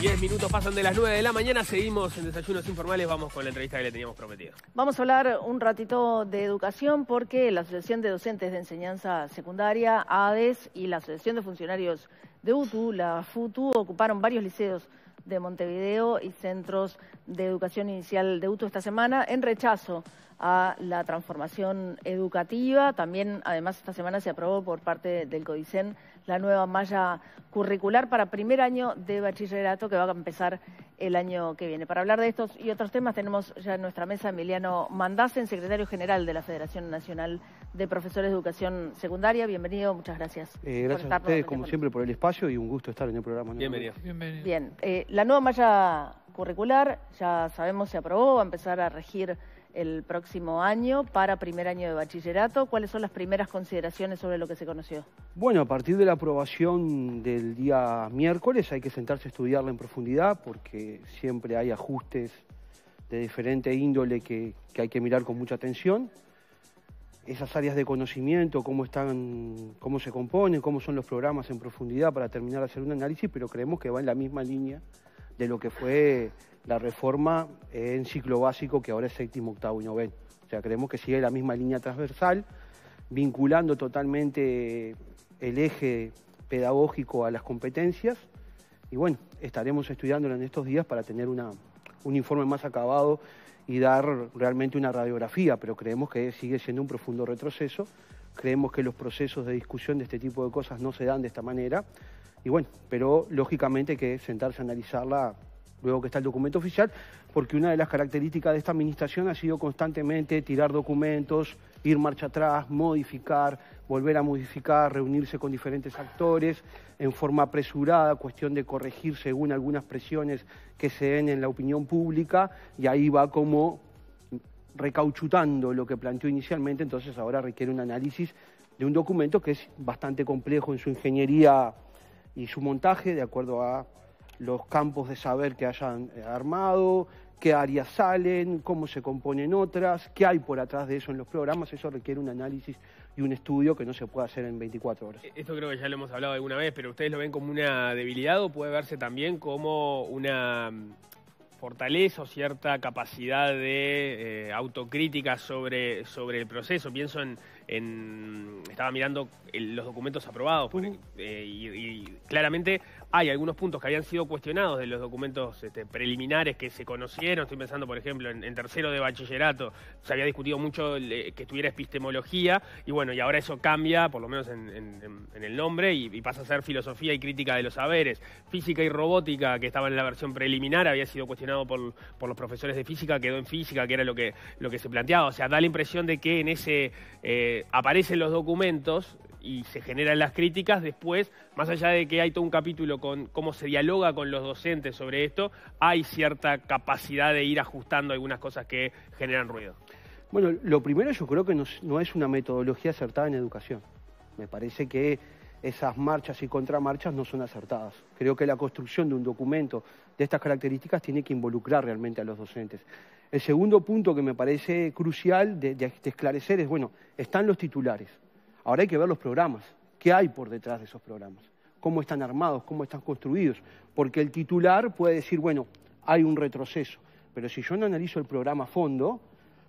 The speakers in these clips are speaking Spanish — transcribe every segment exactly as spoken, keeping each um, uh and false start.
diez minutos pasan de las nueve de la mañana, seguimos en Desayunos Informales, vamos con la entrevista que le teníamos prometida. Vamos a hablar un ratito de educación porque la Asociación de Docentes de Enseñanza Secundaria, A D E S, y la Asociación de Funcionarios de U T U, la FUTU, ocuparon varios liceos de Montevideo y centros de educación inicial de U T U esta semana en rechazo a la transformación educativa. También, además, esta semana se aprobó por parte del CODICEN la nueva malla curricular para primer año de bachillerato que va a empezar el año que viene. Para hablar de estos y otros temas tenemos ya en nuestra mesa a Emiliano Mandacen, secretario general de la Federación Nacional de Profesores de Educación Secundaria. Bienvenido, muchas gracias. Eh, gracias a ustedes, como siempre, por el espacio y un gusto estar en el programa. Bienvenido. Bienvenido. Bien, eh, la nueva malla curricular, ya sabemos, se aprobó, va a empezar a regir el próximo año para primer año de bachillerato. ¿Cuáles son las primeras consideraciones sobre lo que se conoció? Bueno, a partir de la aprobación del día miércoles hay que sentarse a estudiarla en profundidad porque siempre hay ajustes de diferente índole que, que hay que mirar con mucha atención. Esas áreas de conocimiento, cómo están, cómo se componen, cómo son los programas en profundidad para terminar de hacer un análisis, pero creemos que va en la misma línea de lo que fue la reforma en ciclo básico, que ahora es séptimo, octavo y noveno. O sea, creemos que sigue la misma línea transversal, vinculando totalmente el eje pedagógico a las competencias. Y bueno, estaremos estudiándola en estos días para tener una, un informe más acabado y dar realmente una radiografía, pero creemos que sigue siendo un profundo retroceso. Creemos que los procesos de discusión de este tipo de cosas no se dan de esta manera. Y bueno, pero lógicamente hay que sentarse a analizarla luego que está el documento oficial, porque una de las características de esta administración ha sido constantemente tirar documentos, ir marcha atrás, modificar, volver a modificar, reunirse con diferentes actores en forma apresurada, cuestión de corregir según algunas presiones que se den en la opinión pública, y ahí va como recauchutando lo que planteó inicialmente, entonces ahora requiere un análisis de un documento que es bastante complejo en su ingeniería y su montaje, de acuerdo a los campos de saber que hayan armado, qué áreas salen, cómo se componen otras, qué hay por atrás de eso en los programas. Eso requiere un análisis y un estudio que no se puede hacer en veinticuatro horas. Esto creo que ya lo hemos hablado alguna vez, pero ¿ustedes lo ven como una debilidad o puede verse también como una fortaleza o cierta capacidad de eh, autocrítica sobre, sobre el proceso? Pienso en, en estaba mirando el, los documentos aprobados por, eh, y, y claramente hay algunos puntos que habían sido cuestionados de los documentos este, preliminares que se conocieron. Estoy pensando, por ejemplo, en, en tercero de bachillerato se había discutido mucho el, que estuviera epistemología y bueno, y ahora eso cambia, por lo menos en, en, en el nombre, y, y pasa a ser filosofía y crítica de los saberes. Física y robótica, que estaba en la versión preliminar, había sido cuestionada Por, por los profesores de física, quedó en física, que era lo que, lo que se planteaba. O sea, da la impresión de que en ese eh, aparecen los documentos y se generan las críticas después, más allá de que hay todo un capítulo con cómo se dialoga con los docentes sobre esto, hay cierta capacidad de ir ajustando algunas cosas que generan ruido. Bueno, lo primero yo creo que no, no es una metodología acertada en educación. Me parece que esas marchas y contramarchas no son acertadas. Creo que la construcción de un documento de estas características tiene que involucrar realmente a los docentes. El segundo punto que me parece crucial de, de esclarecer es, bueno, están los titulares. Ahora hay que ver los programas. ¿Qué hay por detrás de esos programas? ¿Cómo están armados? ¿Cómo están construidos? Porque el titular puede decir, bueno, hay un retroceso. Pero si yo no analizo el programa a fondo,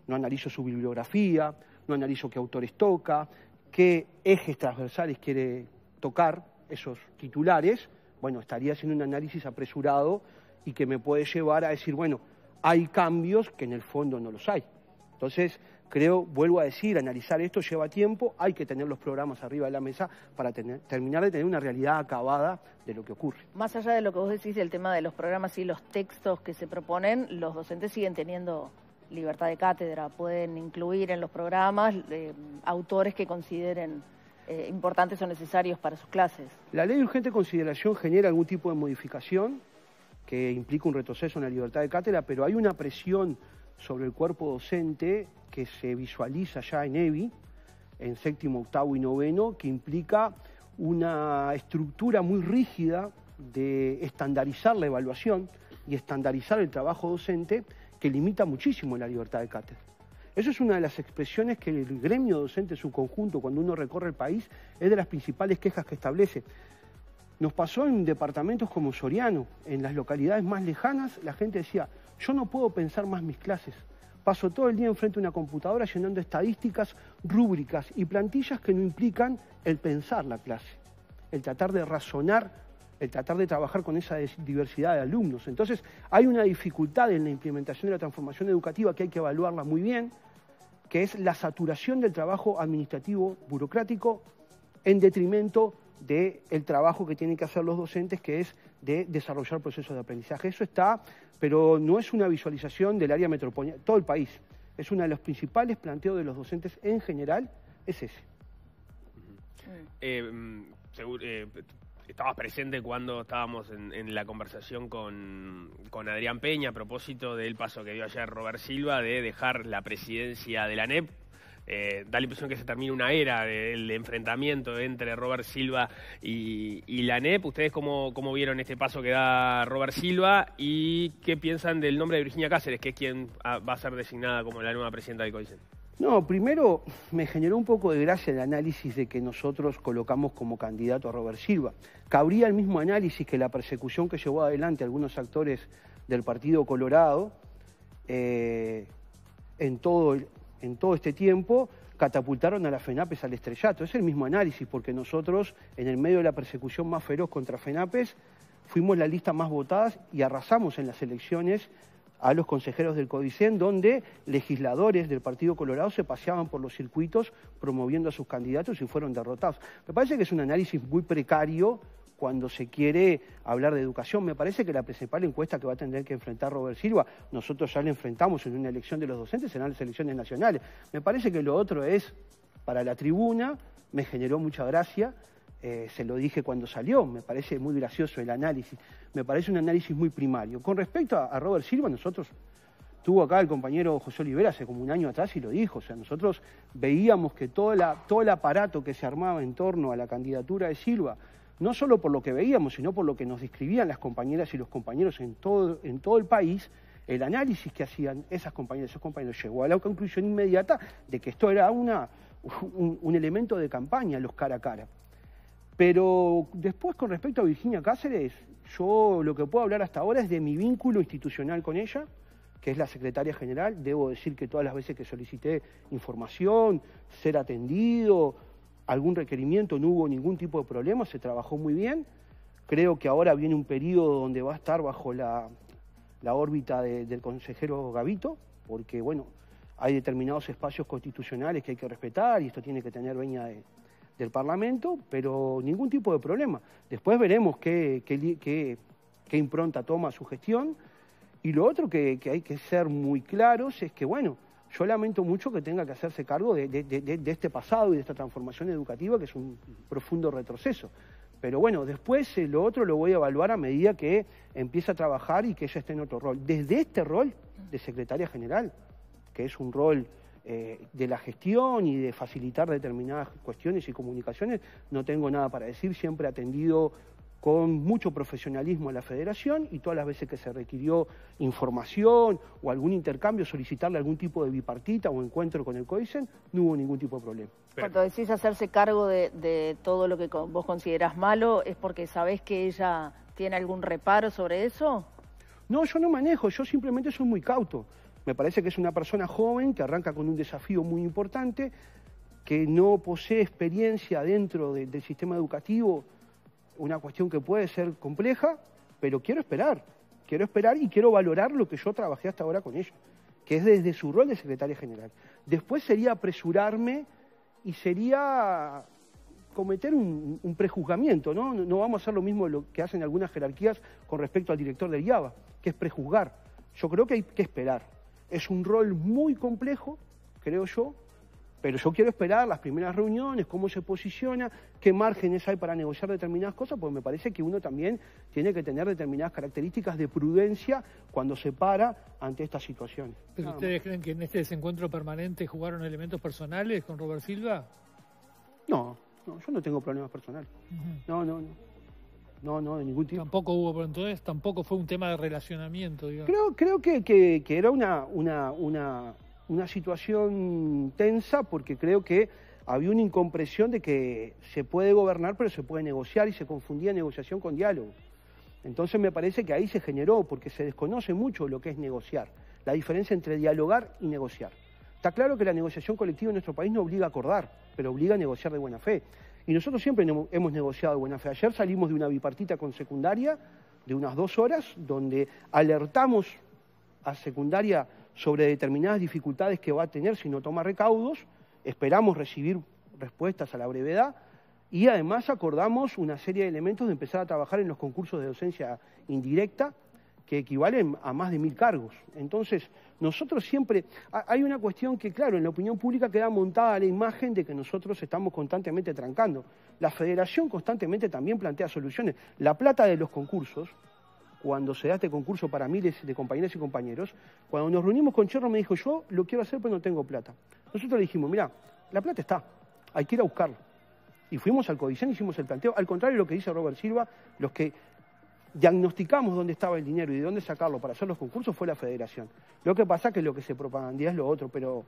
no analizo su bibliografía, no analizo qué autores toca, qué ejes transversales quiere tocar esos titulares, bueno, estaría haciendo un análisis apresurado y que me puede llevar a decir, bueno, hay cambios que en el fondo no los hay. Entonces, creo, vuelvo a decir, analizar esto lleva tiempo, hay que tener los programas arriba de la mesa para tener, terminar de tener una realidad acabada de lo que ocurre. Más allá de lo que vos decís del tema de los programas y los textos que se proponen, los docentes siguen teniendo libertad de cátedra, pueden incluir en los programas eh, autores que consideren Eh, importantes o necesarios para sus clases. La ley de urgente consideración genera algún tipo de modificación que implica un retroceso en la libertad de cátedra, pero hay una presión sobre el cuerpo docente que se visualiza ya en E V I, en séptimo, octavo y noveno, que implica una estructura muy rígida de estandarizar la evaluación y estandarizar el trabajo docente que limita muchísimo la libertad de cátedra. Eso es una de las expresiones que el gremio docente en su conjunto, cuando uno recorre el país, es de las principales quejas que establece. Nos pasó en departamentos como Soriano, en las localidades más lejanas, la gente decía, yo no puedo pensar más mis clases. Paso todo el día enfrente de una computadora llenando estadísticas, rúbricas y plantillas que no implican el pensar la clase, el tratar de razonar, el tratar de trabajar con esa diversidad de alumnos. Entonces, hay una dificultad en la implementación de la transformación educativa que hay que evaluarla muy bien, que es la saturación del trabajo administrativo burocrático en detrimento del trabajo que tienen que hacer los docentes, que es de desarrollar procesos de aprendizaje. Eso está, pero no es una visualización del área metropolitana, todo el país. Es uno de los principales planteos de los docentes en general, es ese. Eh, seguro, eh, estabas presente cuando estábamos en, en la conversación con, con Adrián Peña a propósito del paso que dio ayer Robert Silva de dejar la presidencia de la ANEP. Eh, da la impresión que se termina una era del de enfrentamiento entre Robert Silva y, y la ANEP. ¿Ustedes cómo, cómo vieron este paso que da Robert Silva? ¿Y qué piensan del nombre de Virginia Cáceres, que es quien va a ser designada como la nueva presidenta del CODICEN? No, primero me generó un poco de gracia el análisis de que nosotros colocamos como candidato a Robert Silva. Cabría el mismo análisis que la persecución que llevó adelante algunos actores del Partido Colorado eh, en todo el... en todo este tiempo, catapultaron a la FENAPES al estrellato. Es el mismo análisis, porque nosotros, en el medio de la persecución más feroz contra FENAPES, fuimos la lista más votada y arrasamos en las elecciones a los consejeros del CODICEN, donde legisladores del Partido Colorado se paseaban por los circuitos promoviendo a sus candidatos y fueron derrotados. Me parece que es un análisis muy precario cuando se quiere hablar de educación. Me parece que la principal encuesta que va a tener que enfrentar Robert Silva, nosotros ya la enfrentamos en una elección de los docentes, serán las elecciones nacionales. Me parece que lo otro es, para la tribuna, me generó mucha gracia, eh, se lo dije cuando salió, me parece muy gracioso el análisis, me parece un análisis muy primario. Con respecto a, a Robert Silva, nosotros, tuvo acá el compañero José Olivera hace como un año atrás y lo dijo, o sea, nosotros veíamos que todo, la, todo el aparato que se armaba en torno a la candidatura de Silva, no solo por lo que veíamos, sino por lo que nos describían las compañeras y los compañeros en todo, en todo el país, el análisis que hacían esas compañeras y esos compañeros llegó a la conclusión inmediata de que esto era una, un, un elemento de campaña, los cara a cara. Pero después, con respecto a Virginia Cáceres, yo lo que puedo hablar hasta ahora es de mi vínculo institucional con ella, que es la secretaria general. Debo decir que todas las veces que solicité información, ser atendido, algún requerimiento, no hubo ningún tipo de problema, se trabajó muy bien. Creo que ahora viene un periodo donde va a estar bajo la, la órbita de, del consejero Gavito, porque bueno, hay determinados espacios constitucionales que hay que respetar y esto tiene que tener veña de, del Parlamento, pero ningún tipo de problema. Después veremos qué, qué, qué, qué impronta toma su gestión. Y lo otro que, que hay que ser muy claros es que, bueno, yo lamento mucho que tenga que hacerse cargo de, de, de, de este pasado y de esta transformación educativa, que es un profundo retroceso. Pero bueno, después eh, lo otro lo voy a evaluar a medida que empiece a trabajar y que ella esté en otro rol. Desde este rol de secretaria general, que es un rol eh, de la gestión y de facilitar determinadas cuestiones y comunicaciones, no tengo nada para decir, siempre he atendido con mucho profesionalismo a la Federación y todas las veces que se requirió información o algún intercambio, solicitarle algún tipo de bipartita o encuentro con el CODICEN, no hubo ningún tipo de problema. Cuando decís hacerse cargo de, de todo lo que vos considerás malo, ¿es porque sabés que ella tiene algún reparo sobre eso? No, yo no manejo, yo simplemente soy muy cauto. Me parece que es una persona joven que arranca con un desafío muy importante, que no posee experiencia dentro de, del sistema educativo, una cuestión que puede ser compleja, pero quiero esperar, quiero esperar y quiero valorar lo que yo trabajé hasta ahora con ella, que es desde su rol de secretaria general. Después sería apresurarme y sería cometer un, un prejuzgamiento, ¿no? No vamos a hacer lo mismo de lo que hacen algunas jerarquías con respecto al director del I A V A, que es prejuzgar. Yo creo que hay que esperar. Es un rol muy complejo, creo yo, pero yo quiero esperar las primeras reuniones, cómo se posiciona, qué márgenes hay para negociar determinadas cosas, porque me parece que uno también tiene que tener determinadas características de prudencia cuando se para ante estas situaciones. ¿Pero ustedes creen que en este desencuentro permanente jugaron elementos personales con Robert Silva? No, no, yo no tengo problemas personales. Uh-huh. No, no, no. No, no, de ningún tipo. Tampoco hubo, pero entonces tampoco fue un tema de relacionamiento, digamos. Creo, creo que, que, que era una... una, una... una situación tensa porque creo que había una incompresión de que se puede gobernar, pero se puede negociar, y se confundía negociación con diálogo. Entonces me parece que ahí se generó, porque se desconoce mucho lo que es negociar, la diferencia entre dialogar y negociar. Está claro que la negociación colectiva en nuestro país no obliga a acordar, pero obliga a negociar de buena fe. Y nosotros siempre hemos negociado de buena fe. Ayer salimos de una bipartita con secundaria de unas dos horas, donde alertamos a secundaria sobre determinadas dificultades que va a tener si no toma recaudos. Esperamos recibir respuestas a la brevedad y además acordamos una serie de elementos de empezar a trabajar en los concursos de docencia indirecta que equivalen a más de mil cargos. Entonces, nosotros siempre... Hay una cuestión que, claro, en la opinión pública queda montada la imagen de que nosotros estamos constantemente trancando. La federación constantemente también plantea soluciones. La plata de los concursos, cuando se da este concurso para miles de compañeras y compañeros, cuando nos reunimos con Chorro me dijo, yo lo quiero hacer pero no tengo plata. Nosotros le dijimos, mirá, la plata está, hay que ir a buscarla. Y fuimos al CODICEN, hicimos el planteo, al contrario de lo que dice Robert Silva, los que diagnosticamos dónde estaba el dinero y de dónde sacarlo para hacer los concursos fue la federación. Lo que pasa es que lo que se propagandea es lo otro, pero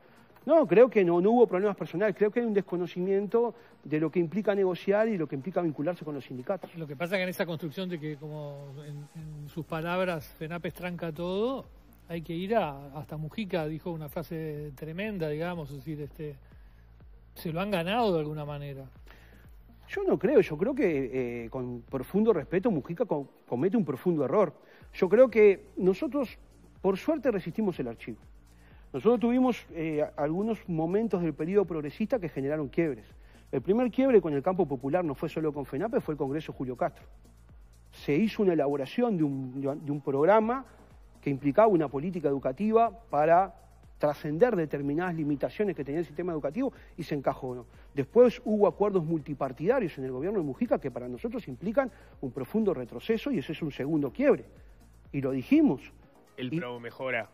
no, creo que no, no hubo problemas personales, creo que hay un desconocimiento de lo que implica negociar y lo que implica vincularse con los sindicatos. Lo que pasa es que en esa construcción de que, como en, en sus palabras, FENAPES tranca todo, hay que ir a, hasta Mujica dijo una frase tremenda, digamos, es decir, este, se lo han ganado de alguna manera. Yo no creo, yo creo que eh, con profundo respeto Mujica com- comete un profundo error. Yo creo que nosotros, por suerte, resistimos el archivo. Nosotros tuvimos eh, algunos momentos del periodo progresista que generaron quiebres. El primer quiebre con el campo popular no fue solo con FENAPES, fue el Congreso Julio Castro. Se hizo una elaboración de un, de un programa que implicaba una política educativa para trascender determinadas limitaciones que tenía el sistema educativo y se encajonó. Después hubo acuerdos multipartidarios en el gobierno de Mujica que para nosotros implican un profundo retroceso y ese es un segundo quiebre. Y lo dijimos. El y, PRO mejora.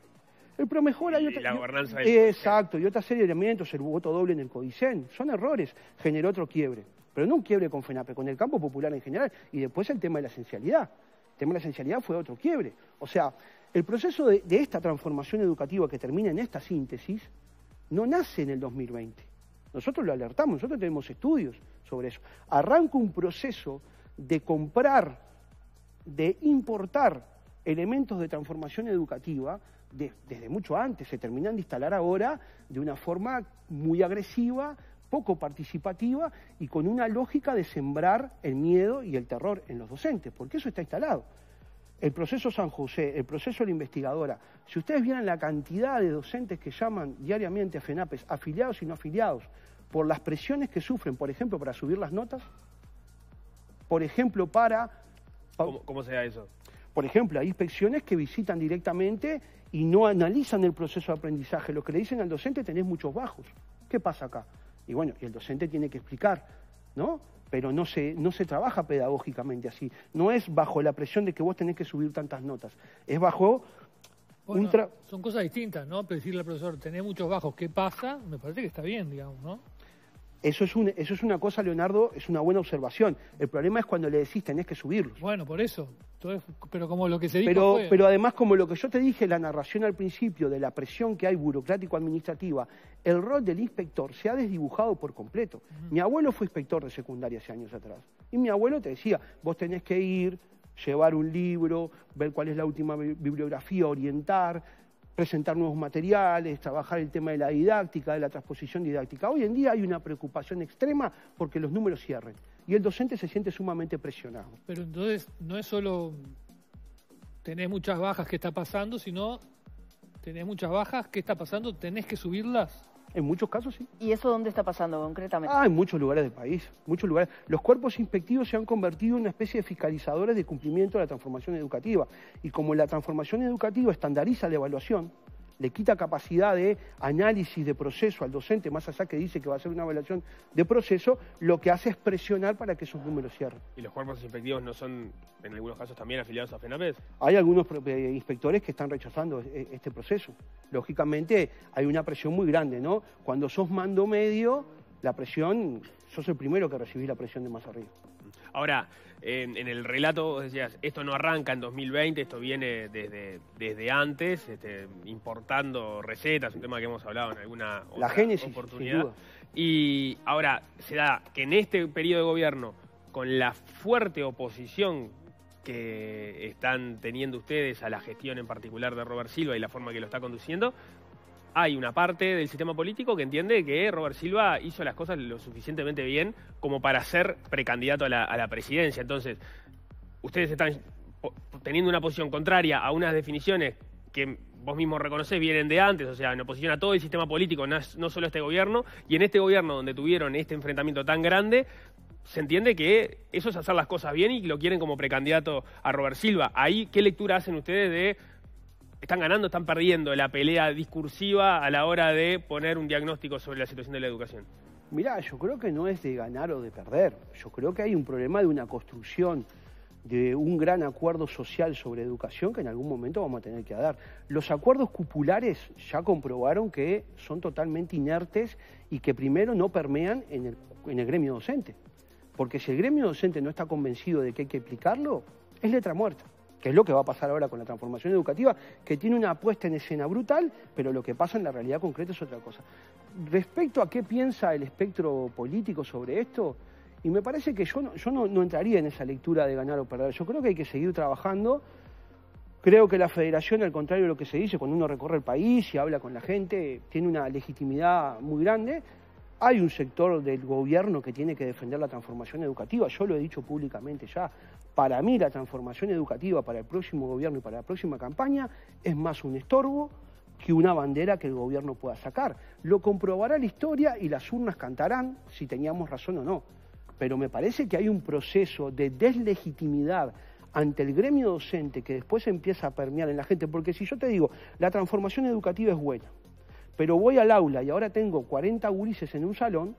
El PRO mejora. Y, y la gobernanza del... Exacto, y otra serie de elementos, el voto doble en el CODICEN, son errores, generó otro quiebre. Pero no un quiebre con FENAPES, con el campo popular en general. Y después el tema de la esencialidad. El tema de la esencialidad fue otro quiebre. O sea... El proceso de, de esta transformación educativa que termina en esta síntesis no nace en el dos mil veinte. Nosotros lo alertamos, nosotros tenemos estudios sobre eso. Arranca un proceso de comprar, de importar elementos de transformación educativa de, desde mucho antes. Se terminan de instalar ahora de una forma muy agresiva, poco participativa y con una lógica de sembrar el miedo y el terror en los docentes, porque eso está instalado. El proceso San José, el proceso La Investigadora. Si ustedes vieran la cantidad de docentes que llaman diariamente a FENAPES, afiliados y no afiliados, por las presiones que sufren, por ejemplo, para subir las notas, por ejemplo, para... ¿Cómo, cómo se da eso? Por ejemplo, hay inspecciones que visitan directamente y no analizan el proceso de aprendizaje. Lo que le dicen al docente, tenés muchos bajos. ¿Qué pasa acá? Y bueno, y el docente tiene que explicar, ¿no? Pero no se, no se trabaja pedagógicamente así. No es bajo la presión de que vos tenés que subir tantas notas. Es bajo... Bueno, un tra... Son cosas distintas, ¿no? Pero decirle al profesor, tenés muchos bajos, ¿qué pasa? Me parece que está bien, digamos, ¿no? Eso es, un, eso es una cosa, Leonardo, es una buena observación. El problema es cuando le decís, tenés que subirlos. Bueno, por eso. Entonces, pero como lo que se dijo pero, fue... Pero además, como lo que yo te dije, la narración al principio de la presión que hay burocrático-administrativa, el rol del inspector se ha desdibujado por completo. Uh-huh. Mi abuelo fue inspector de secundaria hace años atrás. Y mi abuelo te decía, vos tenés que ir, llevar un libro, ver cuál es la última bibliografía, orientar, presentar nuevos materiales, trabajar el tema de la didáctica, de la transposición didáctica. Hoy en día hay una preocupación extrema porque los números cierren y el docente se siente sumamente presionado. Pero entonces no es solo tenés muchas bajas que está pasando, sino tenés muchas bajas que está pasando, tenés que subirlas. En muchos casos sí. ¿Y eso dónde está pasando concretamente? Ah, en muchos lugares del país, muchos lugares. Los cuerpos inspectivos se han convertido en una especie de fiscalizadores de cumplimiento de la transformación educativa. Y como la transformación educativa estandariza la evaluación, le quita capacidad de análisis de proceso al docente, más allá que dice que va a hacer una evaluación de proceso, lo que hace es presionar para que esos números cierren. ¿Y los cuerpos inspectivos no son, en algunos casos, también afiliados a FENAPES? Hay algunos inspectores que están rechazando este proceso. Lógicamente, hay una presión muy grande, ¿no? Cuando sos mando medio, la presión, sos el primero que recibís la presión de más arriba. Ahora, en, en el relato vos decías, esto no arranca en dos mil veinte, esto viene desde, desde antes, este, importando recetas, un tema que hemos hablado en alguna otra La génesis, oportunidad. Sin duda. Y ahora se da que en este periodo de gobierno, con la fuerte oposición que están teniendo ustedes a la gestión en particular de Robert Silva y la forma que lo está conduciendo, hay una parte del sistema político que entiende que Robert Silva hizo las cosas lo suficientemente bien como para ser precandidato a la, a la presidencia. Entonces, ustedes están teniendo una posición contraria a unas definiciones que vos mismo reconocés vienen de antes, o sea, en oposición a todo el sistema político, no, no solo a este gobierno, y en este gobierno donde tuvieron este enfrentamiento tan grande, se entiende que eso es hacer las cosas bien y lo quieren como precandidato a Robert Silva. Ahí, ¿qué lectura hacen ustedes de... ¿Están ganando, están perdiendo la pelea discursiva a la hora de poner un diagnóstico sobre la situación de la educación? Mirá, yo creo que no es de ganar o de perder. Yo creo que hay un problema de una construcción, de un gran acuerdo social sobre educación que en algún momento vamos a tener que dar. Los acuerdos cupulares ya comprobaron que son totalmente inertes y que primero no permean en el, en el gremio docente. Porque si el gremio docente no está convencido de que hay que aplicarlo, es letra muerta. Que es lo que va a pasar ahora con la transformación educativa, que tiene una puesta en escena brutal, pero lo que pasa en la realidad concreta es otra cosa. Respecto a qué piensa el espectro político sobre esto, y me parece que yo no, yo no, no entraría en esa lectura de ganar o perder. Yo creo que hay que seguir trabajando. Creo que la federación, al contrario de lo que se dice, cuando uno recorre el país y habla con la gente, tiene una legitimidad muy grande. Hay un sector del gobierno que tiene que defender la transformación educativa, yo lo he dicho públicamente ya. Para mí la transformación educativa para el próximo gobierno y para la próxima campaña es más un estorbo que una bandera que el gobierno pueda sacar. Lo comprobará la historia y las urnas cantarán si teníamos razón o no. Pero me parece que hay un proceso de deslegitimidad ante el gremio docente que después empieza a permear en la gente. Porque si yo te digo, la transformación educativa es buena, pero voy al aula y ahora tengo cuarenta gurises en un salón,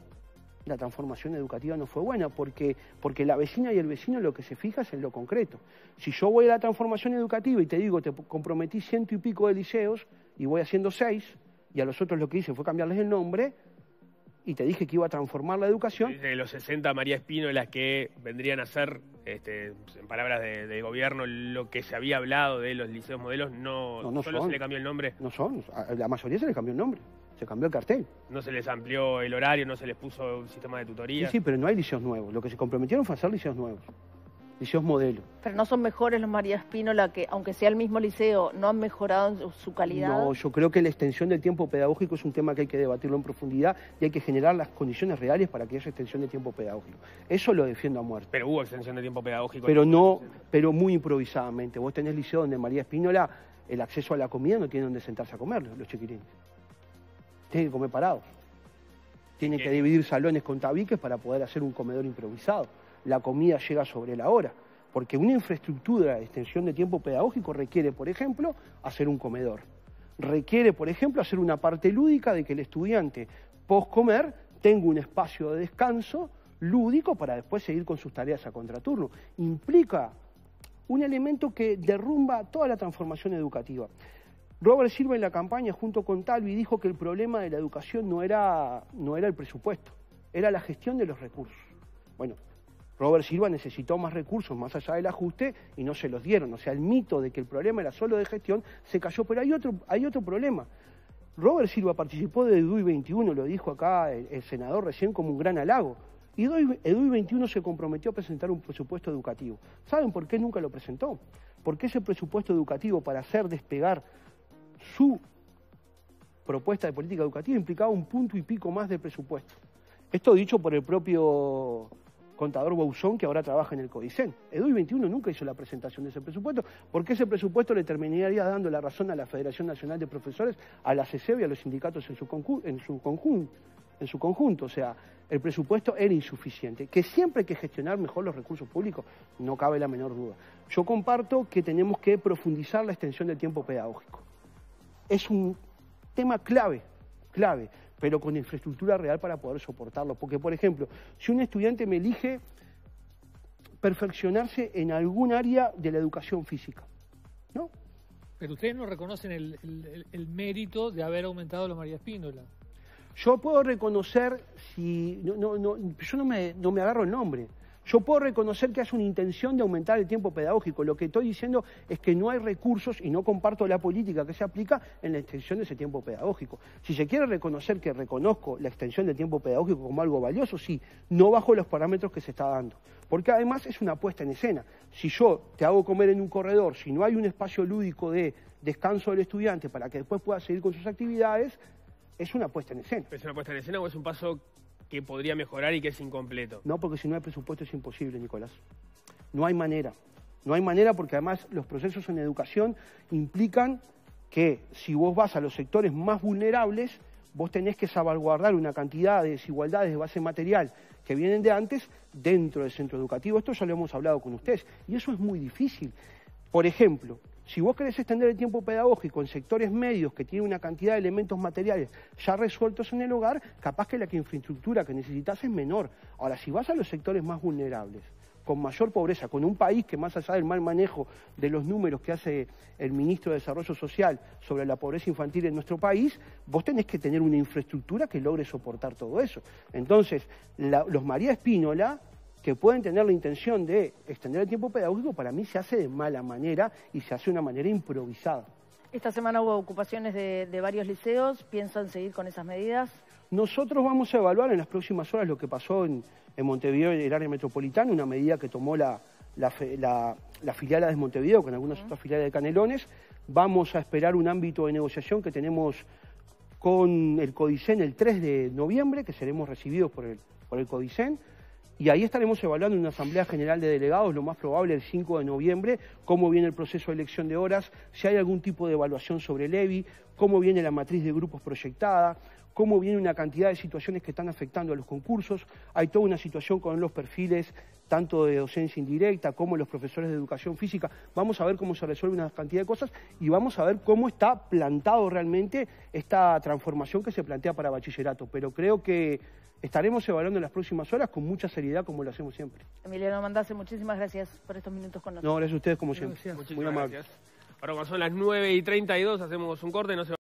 la transformación educativa no fue buena, porque, porque la vecina y el vecino lo que se fija es en lo concreto. Si yo voy a la transformación educativa y te digo, te comprometí ciento y pico de liceos y voy haciendo seis, y a los otros lo que hice fue cambiarles el nombre, y te dije que iba a transformar la educación. De los sesenta, María Espino, las que vendrían a ser, este, en palabras de, de gobierno, lo que se había hablado de los liceos modelos, no, no, no solo son. Se le cambió el nombre. No son, a la mayoría se les cambió el nombre, se cambió el cartel. No se les amplió el horario, no se les puso un sistema de tutoría. Sí, sí, pero no hay liceos nuevos, lo que se comprometieron fue hacer liceos nuevos. Liceos modelo. Pero no son mejores los María Espínola, que aunque sea el mismo liceo, no han mejorado en su calidad. No, yo creo que la extensión del tiempo pedagógico es un tema que hay que debatirlo en profundidad y hay que generar las condiciones reales para que haya extensión de tiempo pedagógico. Eso lo defiendo a muerte. Pero hubo extensión de tiempo pedagógico. Pero no, pero muy improvisadamente. Vos tenés liceo donde María Espínola el acceso a la comida no tiene donde sentarse a comer los chiquilines. Tienen que comer parados. Tienen que dividir salones con tabiques para poder hacer un comedor improvisado. La comida llega sobre la hora, porque una infraestructura de extensión de tiempo pedagógico requiere, por ejemplo, hacer un comedor. Requiere, por ejemplo, hacer una parte lúdica de que el estudiante, post comer, tenga un espacio de descanso lúdico para después seguir con sus tareas a contraturno. Implica un elemento que derrumba toda la transformación educativa. Robert Silva en la campaña, junto con Talvi, dijo que el problema de la educación no era, no era el presupuesto, era la gestión de los recursos. Bueno, Robert Silva necesitó más recursos más allá del ajuste y no se los dieron. O sea, el mito de que el problema era solo de gestión se cayó. Pero hay otro, hay otro problema. Robert Silva participó de Eduy veintiuno, lo dijo acá el, el senador recién como un gran halago. Y Eduy veintiuno se comprometió a presentar un presupuesto educativo. ¿Saben por qué nunca lo presentó? Porque ese presupuesto educativo para hacer despegar su propuesta de política educativa implicaba un punto y pico más de presupuesto. Esto dicho por el propio contador Bouzón, que ahora trabaja en el CODICEN. Eduy veintiuno nunca hizo la presentación de ese presupuesto, porque ese presupuesto le terminaría dando la razón a la Federación Nacional de Profesores, a la CESEV y a los sindicatos en su, en, su conjun en su conjunto. O sea, el presupuesto era insuficiente. Que siempre hay que gestionar mejor los recursos públicos, no cabe la menor duda. Yo comparto que tenemos que profundizar la extensión del tiempo pedagógico. Es un tema clave, clave. Pero con infraestructura real para poder soportarlo. Porque, por ejemplo, si un estudiante me elige perfeccionarse en algún área de la educación física, ¿no? Pero ustedes no reconocen el, el, el mérito de haber aumentado la María Espínola. Yo puedo reconocer si... No, no, no, yo no me, no me agarro el nombre. Yo puedo reconocer que hace una intención de aumentar el tiempo pedagógico. Lo que estoy diciendo es que no hay recursos y no comparto la política que se aplica en la extensión de ese tiempo pedagógico. Si se quiere reconocer que reconozco la extensión del tiempo pedagógico como algo valioso, sí, no bajo los parámetros que se está dando. Porque además es una puesta en escena. Si yo te hago comer en un corredor, si no hay un espacio lúdico de descanso del estudiante para que después pueda seguir con sus actividades, es una puesta en escena. ¿Es una puesta en escena o es un paso que podría mejorar y que es incompleto? No, porque si no hay presupuesto es imposible, Nicolás. No hay manera. No hay manera porque además los procesos en educación implican que si vos vas a los sectores más vulnerables, vos tenés que salvaguardar una cantidad de desigualdades de base material que vienen de antes dentro del centro educativo. Esto ya lo hemos hablado con ustedes y eso es muy difícil. Por ejemplo, si vos querés extender el tiempo pedagógico en sectores medios que tienen una cantidad de elementos materiales ya resueltos en el hogar, capaz que la infraestructura que necesitas es menor. Ahora, si vas a los sectores más vulnerables, con mayor pobreza, con un país que más allá del mal manejo de los números que hace el ministro de Desarrollo Social sobre la pobreza infantil en nuestro país, vos tenés que tener una infraestructura que logre soportar todo eso. Entonces, la, los María Espínola, que pueden tener la intención de extender el tiempo pedagógico, para mí se hace de mala manera y se hace de una manera improvisada. Esta semana hubo ocupaciones de, de varios liceos. ¿Piensan seguir con esas medidas? Nosotros vamos a evaluar en las próximas horas lo que pasó en, en Montevideo, en el área metropolitana, una medida que tomó la, la, la, la filial ADES de Montevideo con algunas uh-huh. otras filiales de Canelones. Vamos a esperar un ámbito de negociación que tenemos con el CODICEN el tres de noviembre, que seremos recibidos por el, por el CODICEN. Y ahí estaremos evaluando en una asamblea general de delegados, lo más probable el cinco de noviembre, cómo viene el proceso de elección de horas, si hay algún tipo de evaluación sobre Levi, cómo viene la matriz de grupos proyectada, cómo viene una cantidad de situaciones que están afectando a los concursos. Hay toda una situación con los perfiles tanto de docencia indirecta como los profesores de educación física. Vamos a ver cómo se resuelve una cantidad de cosas y vamos a ver cómo está plantado realmente esta transformación que se plantea para bachillerato. Pero creo que estaremos evaluando en las próximas horas con mucha seriedad, como lo hacemos siempre. Emiliano Mandacen, muchísimas gracias por estos minutos con nosotros. No, gracias a ustedes como siempre. Gracias. Muy amables. Ahora, cuando son las nueve y treinta y dos, hacemos un corte. No se